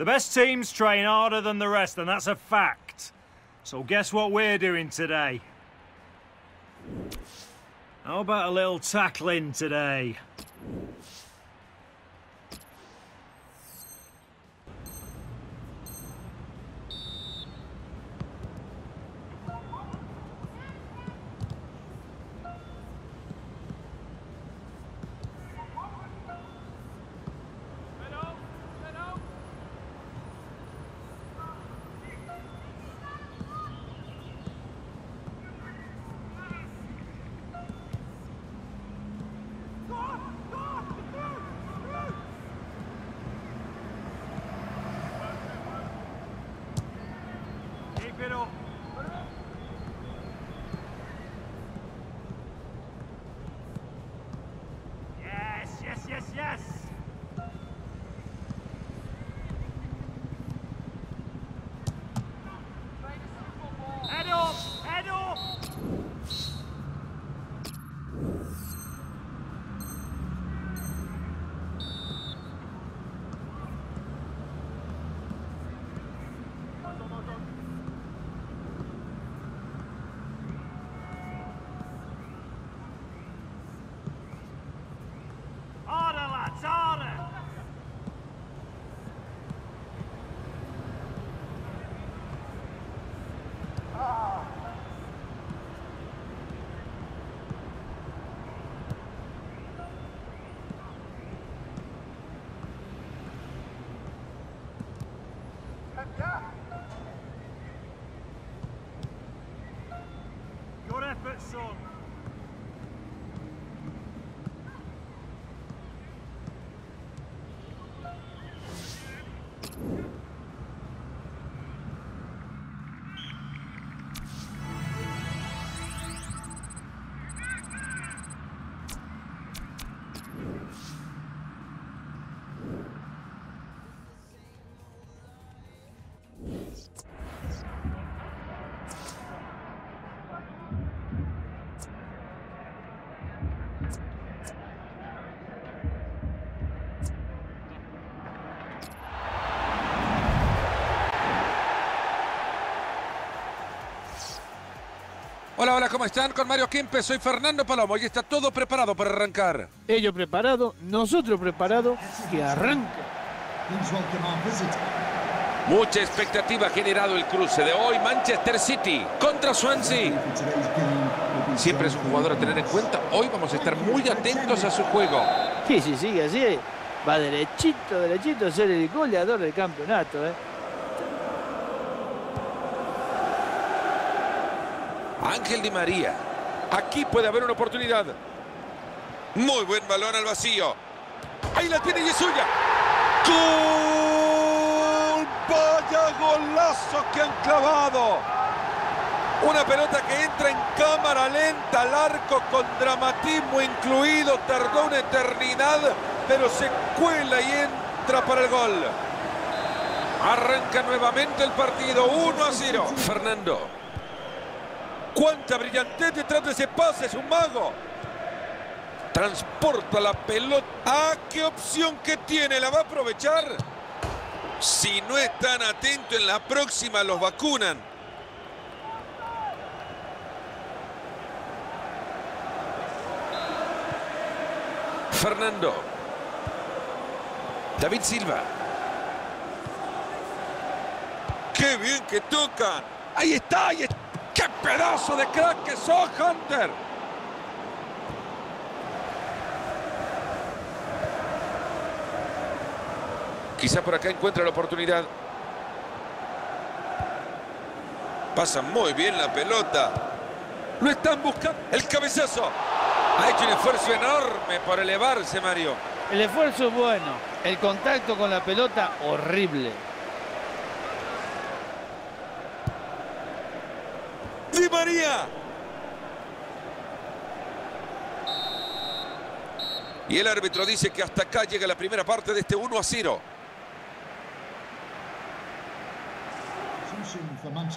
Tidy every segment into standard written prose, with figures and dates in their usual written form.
The best teams train harder than the rest, and that's a fact. So guess what we're doing today? How about a little tackling today? Hola, hola, ¿cómo están? Con Mario Kimpe, soy Fernando Palomo y está todo preparado para arrancar. Ellos preparados, nosotros preparados, que arranca. Mucha expectativa ha generado el cruce de hoy, Manchester City contra Swansea. Siempre es un jugador a tener en cuenta, hoy vamos a estar muy atentos a su juego. Sí, sí, sigue así, va derechito, derechito a ser el goleador del campeonato, Ángel Di María. Aquí puede haber una oportunidad. Muy buen balón al vacío. Ahí la tiene Yesuya. ¡Gol! ¡Vaya golazo que han clavado! Una pelota que entra en cámara lenta al arco con dramatismo incluido. Tardó una eternidad, pero se cuela y entra para el gol. Arranca nuevamente el partido. 1-0. Fernando. ¡Cuánta brillantez detrás de ese pase! ¡Es un mago! Transporta la pelota. ¡Ah, qué opción que tiene! ¿La va a aprovechar? Si no están atentos, en la próxima los vacunan. Fernando. David Silva. ¡Qué bien que tocan! ¡Ahí está! ¡Ahí está! ¡Qué pedazo de crack que sos, Hunter! Quizá por acá encuentra la oportunidad. Pasa muy bien la pelota. Lo están buscando. ¡El cabezazo! Ha hecho un esfuerzo enorme por elevarse, Mario. El esfuerzo es bueno. El contacto con la pelota, horrible. ¡Di María! Y el árbitro dice que hasta acá llega la primera parte de este 1-0.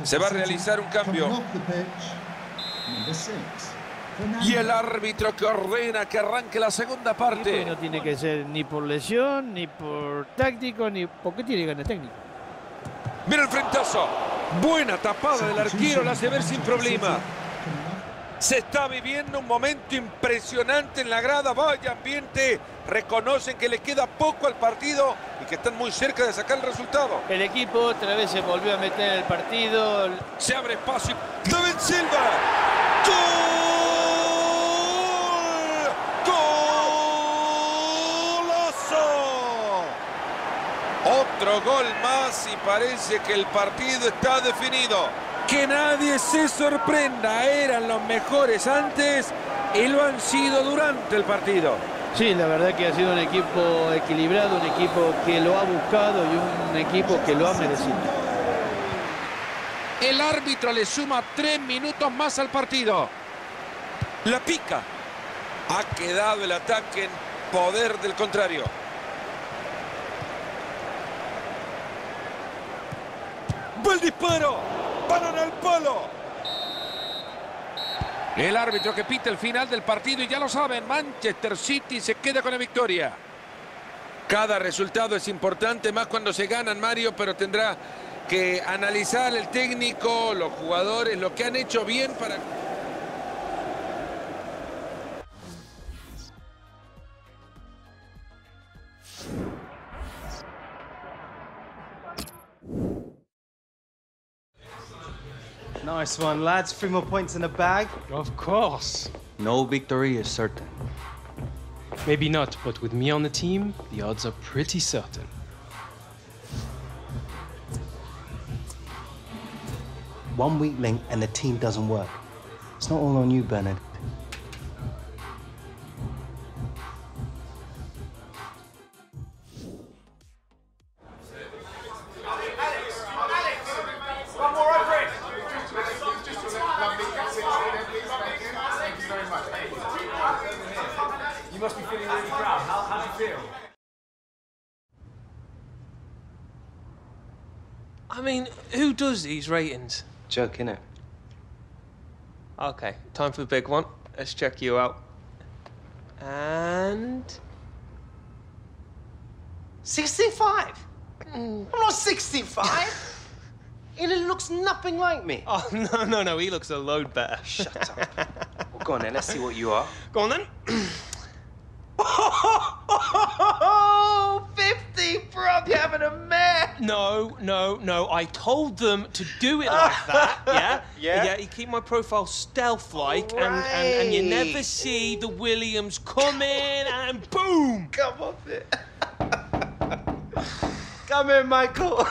Se va a realizar un cambio. Y el árbitro que ordena que arranque la segunda parte. No tiene que ser ni por lesión, ni por táctico, ni porque tiene ganas técnico. Mira el frentazo. Buena tapada del arquero, la hace ver sin problema. Se está viviendo un momento impresionante en la grada. Vaya ambiente. Reconocen que le queda poco al partido y que están muy cerca de sacar el resultado. El equipo otra vez se volvió a meter en el partido. Se abre espacio. David Silva. ¡Gol! Otro gol más y parece que el partido está definido. Que nadie se sorprenda, eran los mejores antes y lo han sido durante el partido. Sí, la verdad que ha sido un equipo equilibrado, un equipo que lo ha buscado y un equipo que lo ha merecido. El árbitro le suma 3 minutos más al partido. La pica. Ha quedado el ataque en poder del contrario. ¡El disparo! ¡Paran al palo! El árbitro que pita el final del partido y ya lo saben, Manchester City se queda con la victoria. Cada resultado es importante, más cuando se ganan, Mario, pero tendrá que analizar el técnico, los jugadores, lo que han hecho bien para... Nice one, lads. 3 more points in the bag. Of course. No victory is certain. Maybe not, but with me on the team, the odds are pretty certain. One weak link and the team doesn't work. It's not all on you, Bernard. I mean, who does these ratings? Joke, innit? Okay, time for the big one. Let's check you out. And... 65! I'm not 65! He looks nothing like me. Oh, no, no, no, he looks a load better. Shut up. Well, go on then, let's see what you are. Go on then. 50, bro, you're having a mare. No, no, no, I told them to do it like that, yeah? Yeah, you keep my profile stealth-like, right. and you never see the Williams come in and boom! Come off it. Come in, Michael.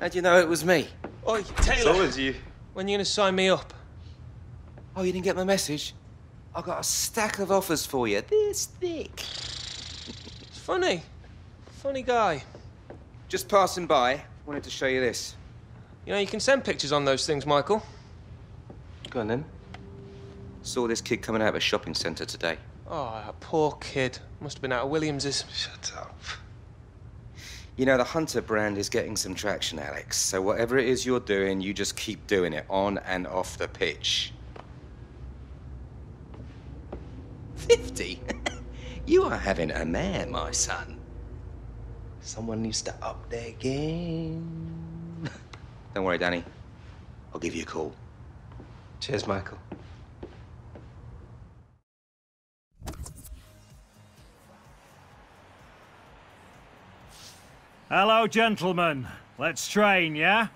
How'd you know it was me? Oi, Taylor. So was you. When are you going to sign me up? Oh, you didn't get my message? I've got a stack of offers for you, this thick. It's funny. Funny guy. Just passing by, wanted to show you this. You know, you can send pictures on those things, Michael. Go on, then. Saw this kid coming out of a shopping centre today. Oh, that poor kid. Must have been out of Williams's. Shut up. You know, the Hunter brand is getting some traction, Alex. So whatever it is you're doing, you just keep doing it on and off the pitch. 50? You are having a mare, my son. Someone needs to up their game. Don't worry, Danny. I'll give you a call. Cheers, Michael. Hello, gentlemen. Let's train, yeah?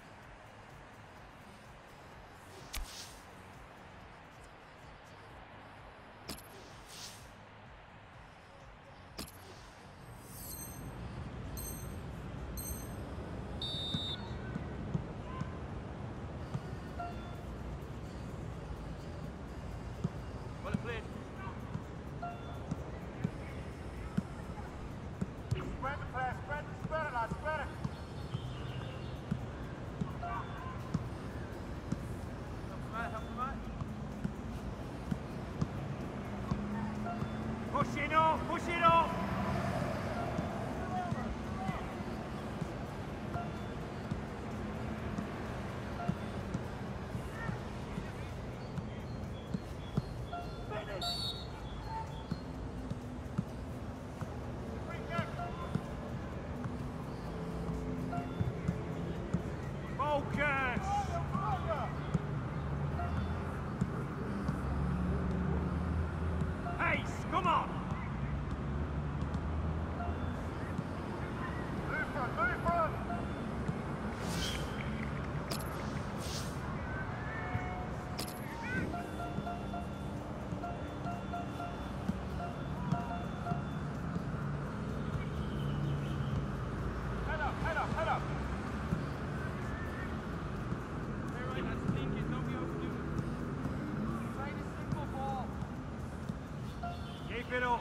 arquero.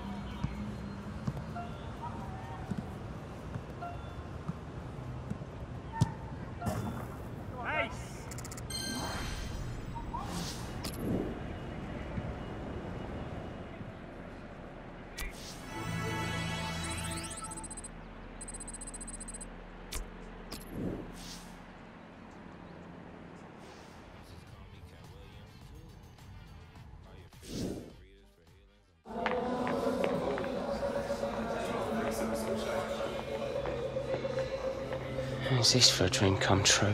Is this for a dream come true?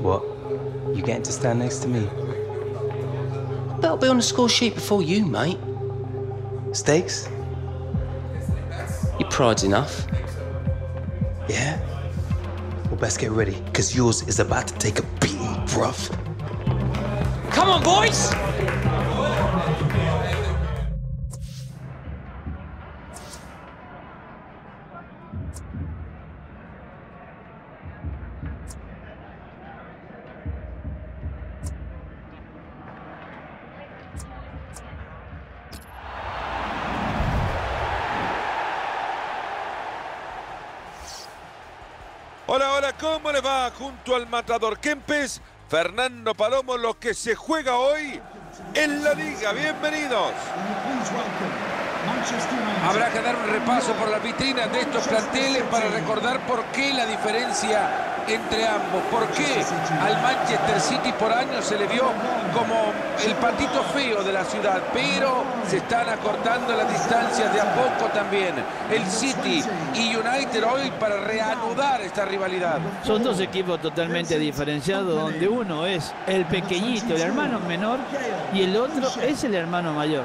What? You getting to stand next to me? That'll be on the score sheet before you, mate. Stakes? Your pride's enough. Yeah? Well, best get ready, because yours is about to take a beating, bruv. Come on, boys! ¿Cómo le va? Junto al matador Kempes, Fernando Palomo, lo que se juega hoy en la Liga. Bienvenidos. Habrá que dar un repaso por las vitrinas de estos planteles para recordar por qué la diferencia entre ambos. Por qué al Manchester City por años se le vio como el patito feo de la ciudad. Pero se están acortando las distancias de a poco también. El City y United hoy para reanudar esta rivalidad. Son dos equipos totalmente diferenciados, donde uno es el pequeñito, el hermano menor, y el otro es el hermano mayor.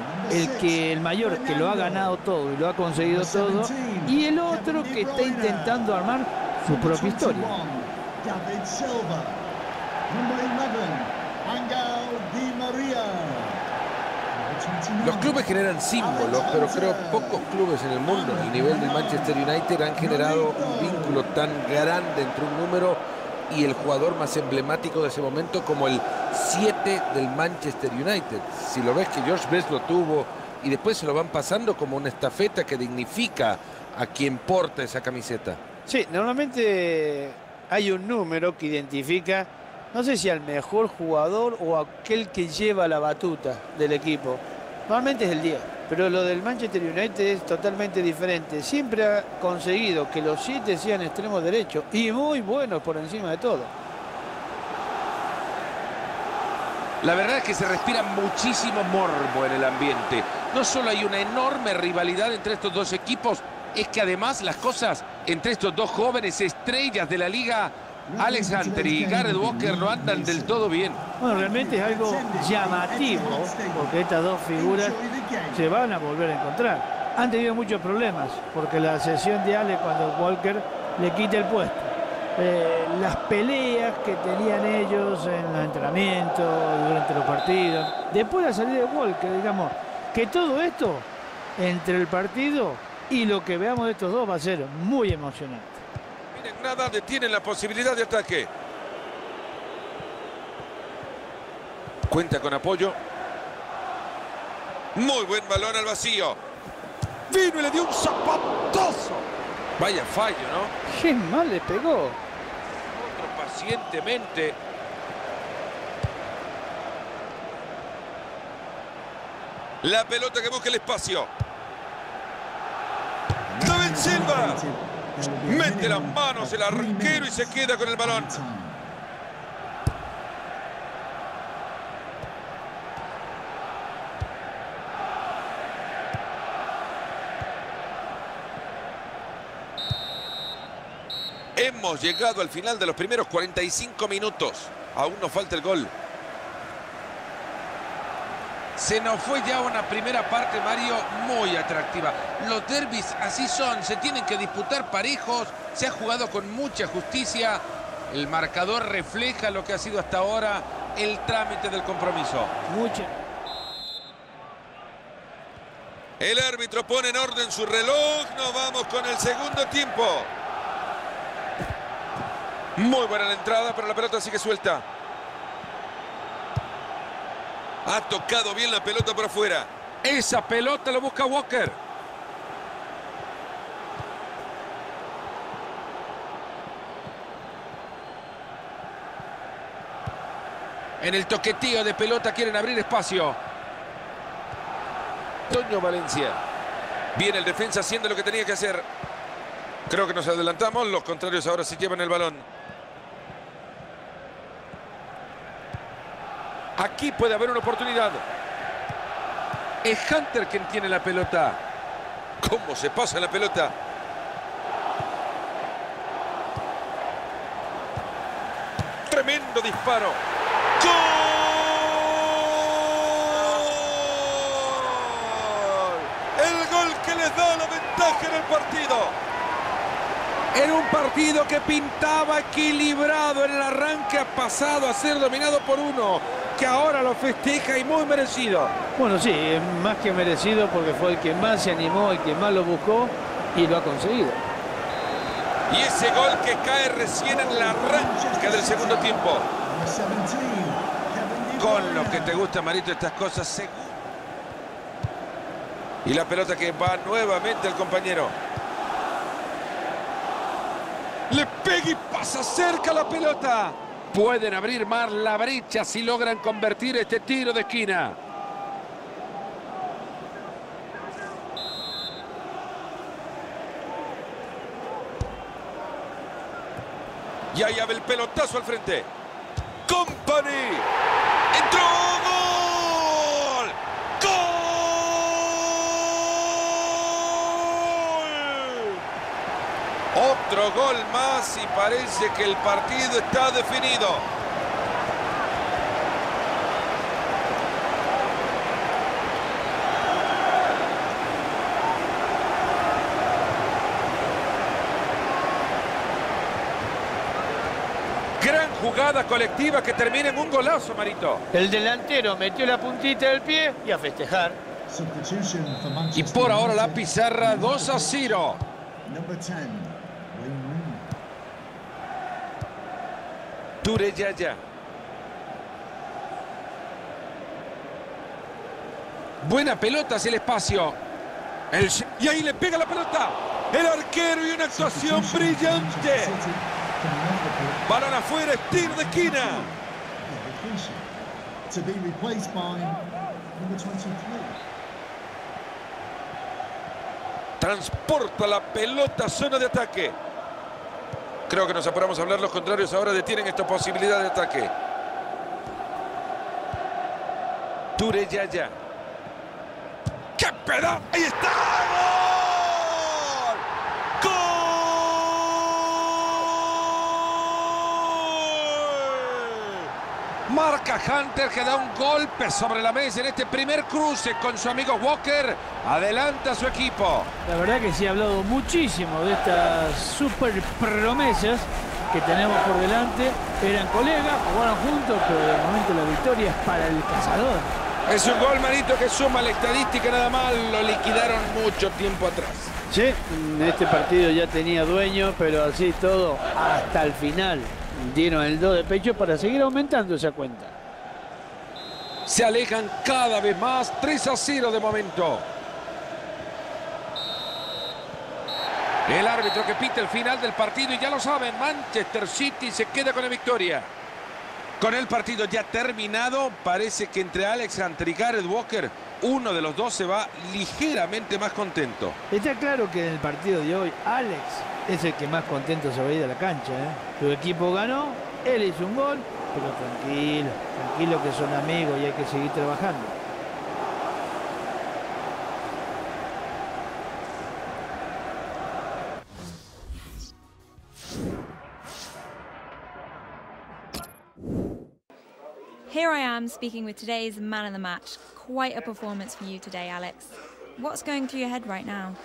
El mayor que lo ha ganado todo y lo ha conseguido todo, y el otro que está intentando armar su propia historia. David Silva, número 11, Ángel Di María. Los clubes generan símbolos, pero creo pocos clubes en el mundo al nivel del Manchester United han generado un vínculo tan grande entre un número y el jugador más emblemático de ese momento como el 7 del Manchester United. Si lo ves, que George Best lo tuvo, y después se lo van pasando como una estafeta que dignifica a quien porta esa camiseta. Sí, normalmente hay un número que identifica, no sé si al mejor jugador o aquel que lleva la batuta del equipo. Normalmente es el 10, pero lo del Manchester United es totalmente diferente. Siempre ha conseguido que los 7 sean extremos derechos y muy buenos por encima de todo. La verdad es que se respira muchísimo morbo en el ambiente. No solo hay una enorme rivalidad entre estos dos equipos, es que además las cosas entre estos dos jóvenes estrellas de la liga, Alex Hunter y Gareth Walker, no andan del todo bien. Bueno, realmente es algo llamativo, porque estas dos figuras se van a volver a encontrar. Han tenido muchos problemas, porque la cesión de Alex, cuando Walker le quita el puesto. Las peleas que tenían ellos en los entrenamientos, durante los partidos, después de la salida de Walker, digamos, que todo esto entre el partido y lo que veamos de estos dos va a ser muy emocionante. Miren, nada detienen la posibilidad de ataque. Cuenta con apoyo. Muy buen balón al vacío. Vino y le dio un zapatazo. Vaya fallo, ¿no? ¡Qué mal le pegó! Otro pacientemente. La pelota que busca el espacio. David Silva mete las manos el arquero y se queda con el balón. Hemos llegado al final de los primeros 45 minutos. Aún nos falta el gol. Se nos fue ya una primera parte, Mario, muy atractiva. Los derbis así son, se tienen que disputar parejos. Se ha jugado con mucha justicia. El marcador refleja lo que ha sido hasta ahora el trámite del compromiso. Mucha. El árbitro pone en orden su reloj. Nos vamos con el segundo tiempo. Muy buena la entrada, pero la pelota sigue suelta. Ha tocado bien la pelota por afuera. Esa pelota lo busca Walker. En el toquetío de pelota quieren abrir espacio. Toño Valencia. Bien, el defensa haciendo lo que tenía que hacer. Creo que nos adelantamos. Los contrarios ahora sí llevan el balón. Aquí puede haber una oportunidad. Es Hunter quien tiene la pelota. ¿Cómo se pasa la pelota? Tremendo disparo. ¡Gol! El gol que les da la ventaja en el partido. Era un partido que pintaba equilibrado en el arranque, ha pasado a ser dominado por uno, que ahora lo festeja y muy merecido. Bueno, sí, es más que merecido porque fue el que más se animó, el que más lo buscó y lo ha conseguido. Y ese gol que cae recién en la arranque del segundo tiempo. Con lo que te gusta, Marito, estas cosas seguro. Y la pelota que va nuevamente al compañero. Le pega y pasa cerca la pelota. Pueden abrir más la brecha si logran convertir este tiro de esquina. Y ahí abre el pelotazo al frente. Compani. ¡Entró! ¡Gol! ¡Gol! Otro gol más y parece que el partido está definido. Jugada colectiva que termina en un golazo, Marito. El delantero metió la puntita del pie y a festejar. Y por ahora la pizarra 2-0. Tureyaya. Buena pelota hacia el espacio. Y ahí le pega la pelota. El arquero y una actuación brillante. Balón afuera, tiro de esquina. Transporta la pelota a zona de ataque. Creo que nos apuramos a hablar. Los contrarios ahora detienen esta posibilidad de ataque. Tureyaya. ¡Qué pedazo! ¡Ahí está! Marca Hunter, que da un golpe sobre la mesa en este primer cruce con su amigo Walker. Adelanta a su equipo. La verdad que sí, ha hablado muchísimo de estas super promesas que tenemos por delante. Eran colegas, jugaron juntos, pero de momento la victoria es para el cazador. Es un gol, Marito, que suma la estadística nada más. Lo liquidaron mucho tiempo atrás. Sí, este partido ya tenía dueño, pero así todo hasta el final. Dieron el 2 de pecho para seguir aumentando esa cuenta. Se alejan cada vez más. 3-0 de momento. El árbitro que pita el final del partido. Y ya lo saben, Manchester City se queda con la victoria. Con el partido ya terminado, parece que entre Alex Hunter y Gareth Walker, uno de los dos se va ligeramente más contento. Está claro que en el partido de hoy, Alex es el que más contento se va a ir a la cancha, ¿eh? Su equipo ganó, él hizo un gol, pero tranquilo, tranquilo que son amigos y hay que seguir trabajando. Here I am speaking with today's man of the match. Quite a performance for you today, Alex. What's going through your head right now?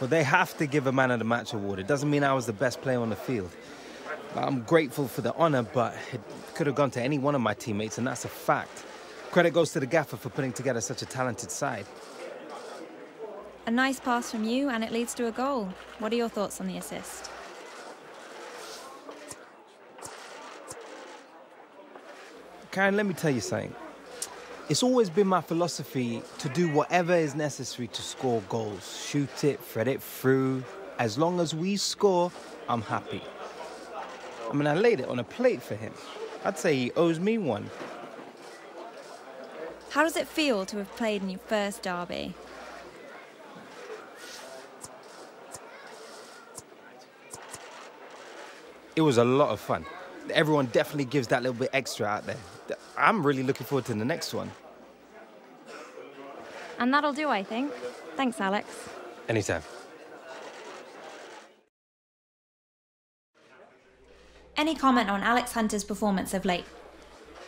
Well, they have to give a man of the match award. It doesn't mean I was the best player on the field. I'm grateful for the honor, but it could have gone to any one of my teammates, and that's a fact. Credit goes to the gaffer for putting together such a talented side. A nice pass from you, and it leads to a goal. What are your thoughts on the assist? Karen, let me tell you something. It's always been my philosophy to do whatever is necessary to score goals. Shoot it, thread it through. As long as we score, I'm happy. I mean, I laid it on a plate for him. I'd say he owes me one. How does it feel to have played in your first derby? It was a lot of fun. Everyone definitely gives that little bit extra out there. I'm really looking forward to the next one. And that'll do, I think. Thanks, Alex. Anytime. Any comment on Alex Hunter's performance of late?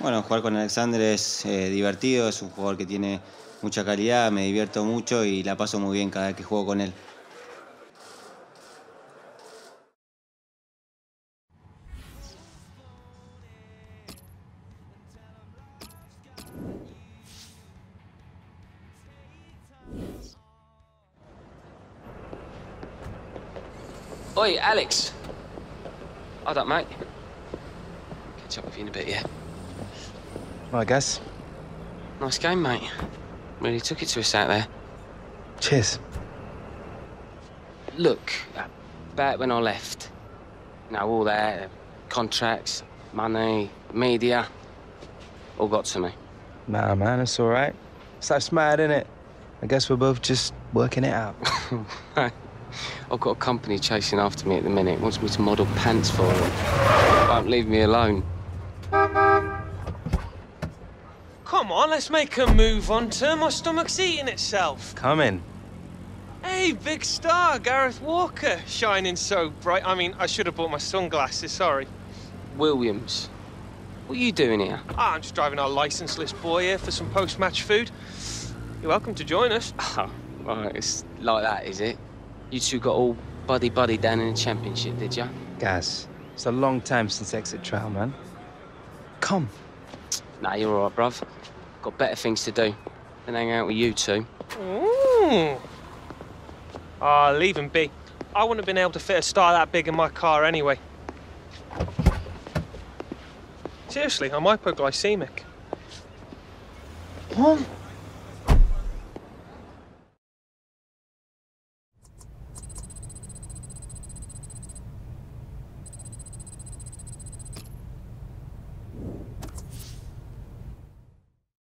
Bueno, jugar con Alexander es divertido, es un jugador que tiene mucha calidad, me divierto mucho y la paso muy bien cada vez que juego con él. Oi, Alex. Hold up, mate. Catch up with you in a bit, yeah? Right, guys. Nice game, mate. Really took it to us out there. Cheers. Look, back when I left, you know, all that, contracts, money, media, all got to me. Nah, man, it's all right. It's like mad, isn't it? I guess we're both just working it out. I've got a company chasing after me at the minute. Wants me to model pants for them. Won't leave me alone. Come on, let's make a move on to. My stomach's eating itself. Come in. Hey, big star, Gareth Walker. Shining so bright. I mean, I should have bought my sunglasses, sorry. Williams, what are you doing here? Ah, I'm just driving our licenseless boy here for some post-match food. You're welcome to join us. Oh, right, it's like that, is it? You two got all buddy-buddy down in the championship, did ya? Guys, it's a long time since exit trial, man. Come. Nah, you're all right, bruv. Got better things to do than hang out with you two. Ooh. Ah, leave him be. I wouldn't have been able to fit a star that big in my car anyway. Seriously, I'm hypoglycemic. What?